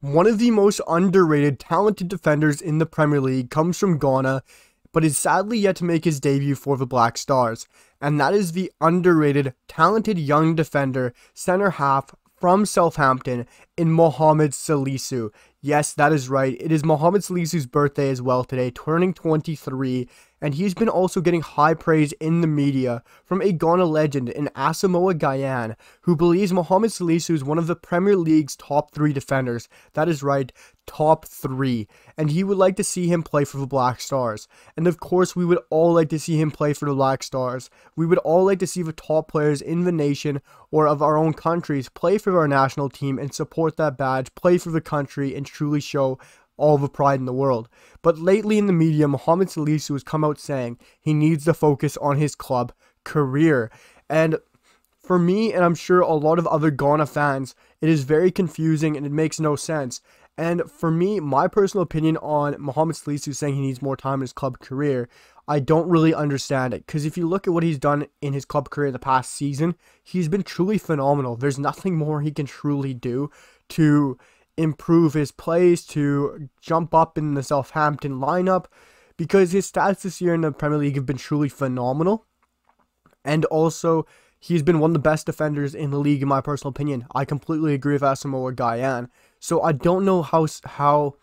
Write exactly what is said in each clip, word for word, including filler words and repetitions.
One of the most underrated, talented defenders in the Premier League comes from Ghana, but is sadly yet to make his debut for the Black Stars, and that is the underrated, talented young defender, centre-half from Southampton, in Mohammed Salisu. Yes, that is right, it is Mohammed Salisu's birthday as well today, turning twenty-three, and he's been also getting high praise in the media from a Ghana legend in Asamoah Gyan, who believes Mohammed Salisu is one of the Premier League's top three defenders. That is right, top three. And he would like to see him play for the Black Stars. And of course, we would all like to see him play for the Black Stars. We would all like to see the top players in the nation or of our own countries play for our national team and support that badge, play for the country, and truly show all the pride in the world. But lately in the media, Mohammed Salisu has come out saying he needs to focus on his club career. And for me, and I'm sure a lot of other Ghana fans, it is very confusing and it makes no sense. And for me, my personal opinion on Mohammed Salisu saying he needs more time in his club career, I don't really understand it. Because if you look at what he's done in his club career the past season, he's been truly phenomenal. There's nothing more he can truly do to improve his plays, to jump up in the Southampton lineup, because his stats this year in the Premier League have been truly phenomenal. And also, he's been one of the best defenders in the league, in my personal opinion. I completely agree with Asamoah Gyan. So I don't know how how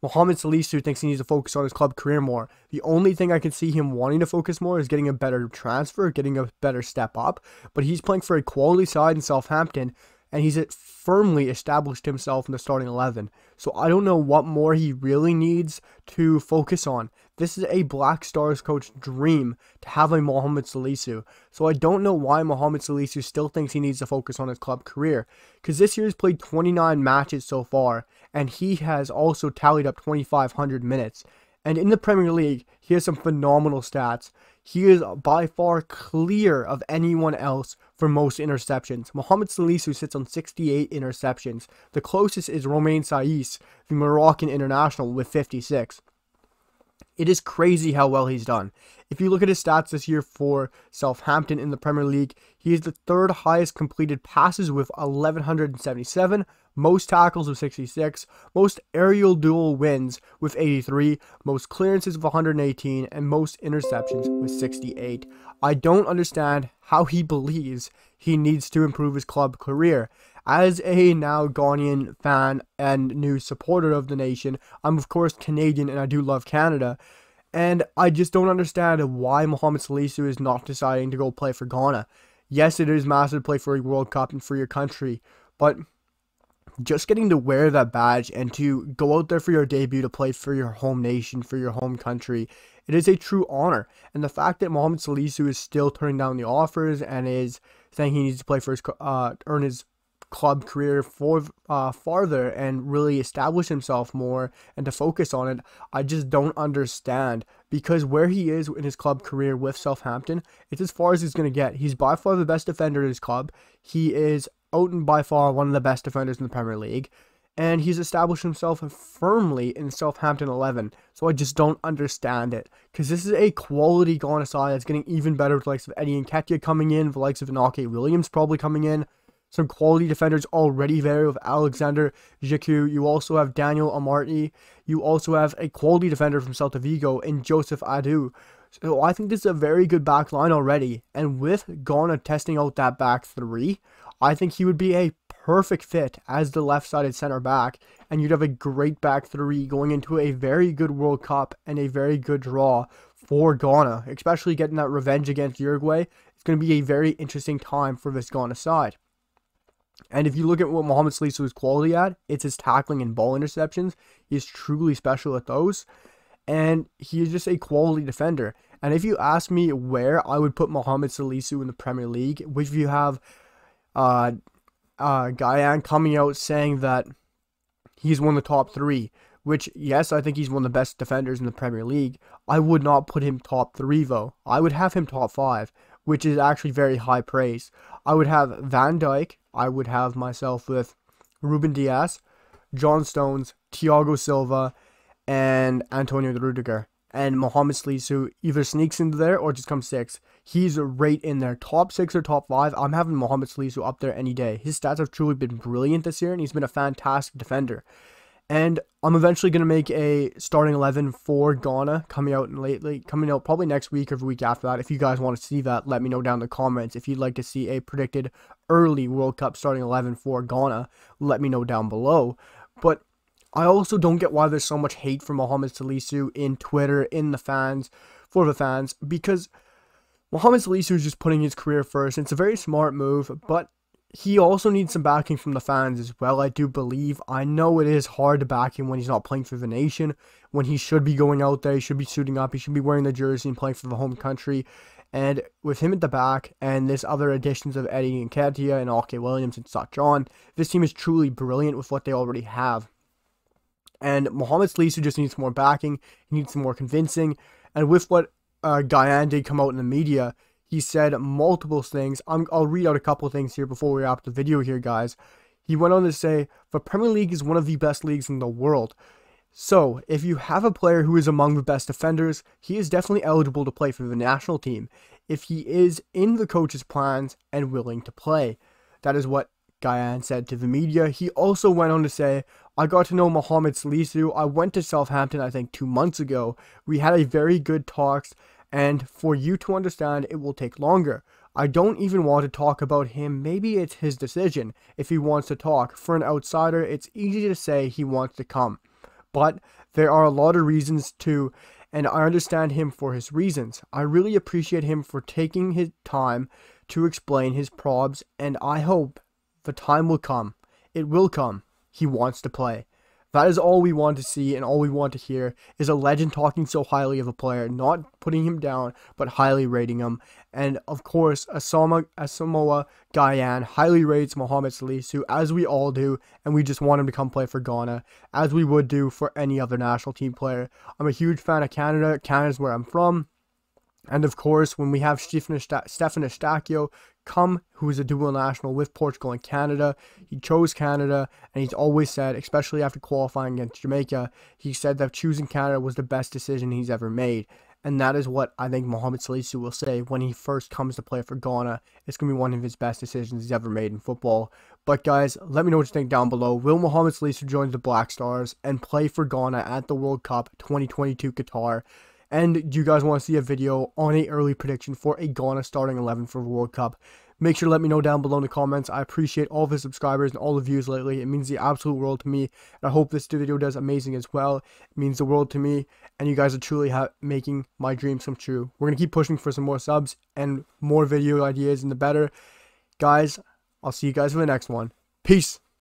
Mohammed Salisu thinks he needs to focus on his club career more. The only thing I can see him wanting to focus more is getting a better transfer, getting a better step up. But he's playing for a quality side in Southampton, and he's firmly established himself in the starting eleven. So I don't know what more he really needs to focus on. This is a Black Stars coach dream to have a Mohammed Salisu. So I don't know why Mohammed Salisu still thinks he needs to focus on his club career. Because this year he's played twenty-nine matches so far, and he has also tallied up twenty-five hundred minutes. And in the Premier League, he has some phenomenal stats. He is by far clear of anyone else for most interceptions. Mohammed Salisu sits on sixty-eight interceptions. The closest is Romain Saïs, the Moroccan international, with fifty-six. It is crazy how well he's done. If you look at his stats this year for Southampton in the Premier League, he is the third highest completed passes with eleven seventy-seven, most tackles with sixty-six, most aerial duel wins with eighty-three, most clearances with one hundred eighteen, and most interceptions with sixty-eight. I don't understand how he believes he needs to improve his club career. As a now Ghanaian fan and new supporter of the nation, I'm of course Canadian and I do love Canada, and I just don't understand why Mohammed Salisu is not deciding to go play for Ghana. Yes, it is massive to play for a World Cup and for your country, but just getting to wear that badge and to go out there for your debut to play for your home nation, for your home country, it is a true honor. And the fact that Mohammed Salisu is still turning down the offers and is saying he needs to play for his, uh, earn his club career for uh, farther and really establish himself more and to focus on it, I just don't understand, because where he is in his club career with Southampton, it's as far as he's going to get. He's by far the best defender in his club. He is out and by far one of the best defenders in the Premier League, and he's established himself firmly in Southampton eleven, so I just don't understand it, because this is a quality Ghana side that's getting even better with the likes of Eddie Nketiah coming in, the likes of Inaki Williams probably coming in, some quality defenders already there with Alexander Jacu. You also have Daniel Amarty. You also have a quality defender from Celta Vigo in Joseph Adu. So I think this is a very good back line already. And with Ghana testing out that back three, I think he would be a perfect fit as the left-sided center back. And you'd have a great back three going into a very good World Cup and a very good draw for Ghana, especially getting that revenge against Uruguay. It's going to be a very interesting time for this Ghana side. And if you look at what Mohammed Salisu is quality at, it's his tackling and ball interceptions. He's truly special at those. And he is just a quality defender. And if you ask me where I would put Mohammed Salisu in the Premier League, which you have uh, uh, Gyan coming out saying that he's one of the top three, which, yes, I think he's one of the best defenders in the Premier League. I would not put him top three, though. I would have him top five, which is actually very high praise. I would have Van Dijk. I would have myself with Ruben Diaz, John Stones, Thiago Silva, and Antonio Rudiger. And Mohammed Salisu either sneaks into there or just comes six. He's right in there. Top six or top five, I'm having Mohammed Salisu up there any day. His stats have truly been brilliant this year, and he's been a fantastic defender. And I'm eventually going to make a starting eleven for Ghana coming out lately, coming out probably next week or the week after that. If you guys want to see that, let me know down in the comments. If you'd like to see a predicted early World Cup starting eleven for Ghana, let me know down below. But I also don't get why there's so much hate for Mohammed Salisu in Twitter, in the fans, for the fans, because Mohammed Salisu is just putting his career first. It's a very smart move, but he also needs some backing from the fans as well, I do believe. I know it is hard to back him when he's not playing for the nation, when he should be going out there, he should be suiting up, he should be wearing the jersey and playing for the home country. And with him at the back, and this other additions of Eddie Nketiah and Inaki Williams and such on, this team is truly brilliant with what they already have. And Mohammed Salisu just needs more backing, he needs some more convincing. And with what uh, Gyan did come out in the media, he said multiple things. I'm, I'll read out a couple of things here before we wrap the video here, guys. He went on to say, the Premier League is one of the best leagues in the world. So, if you have a player who is among the best defenders, he is definitely eligible to play for the national team, if he is in the coach's plans and willing to play. That is what Gyan said to the media. He also went on to say, I got to know Mohammed Salisu. I went to Southampton, I think, two months ago. We had a very good talks. And for you to understand, it will take longer. I don't even want to talk about him. Maybe it's his decision if he wants to talk. For an outsider, it's easy to say he wants to come. But there are a lot of reasons to, and I understand him for his reasons. I really appreciate him for taking his time to explain his probs, and I hope the time will come. It will come. He wants to play. That is all we want to see, and all we want to hear is a legend talking so highly of a player, not putting him down, but highly rating him. And of course, Asamoah, Asamoah Gyan highly rates Mohammed Salisu, as we all do, and we just want him to come play for Ghana, as we would do for any other national team player. I'm a huge fan of Canada. Canada's where I'm from. And of course, when we have Stephan Stakio come, who is a dual national with Portugal and Canada, he chose Canada, and he's always said, especially after qualifying against Jamaica, he said that choosing Canada was the best decision he's ever made. And that is what I think Mohammed Salisu will say when he first comes to play for Ghana. It's going to be one of his best decisions he's ever made in football. But guys, let me know what you think down below. Will Mohammed Salisu join the Black Stars and play for Ghana at the World Cup twenty twenty-two Qatar? And do you guys want to see a video on an early prediction for a Ghana starting eleven for the World Cup? Make sure to let me know down below in the comments. I appreciate all of the subscribers and all the views lately. It means the absolute world to me. And I hope this video does amazing as well. It means the world to me. And you guys are truly ha making my dreams come true. We're going to keep pushing for some more subs and more video ideas, and the better. Guys, I'll see you guys for the next one. Peace.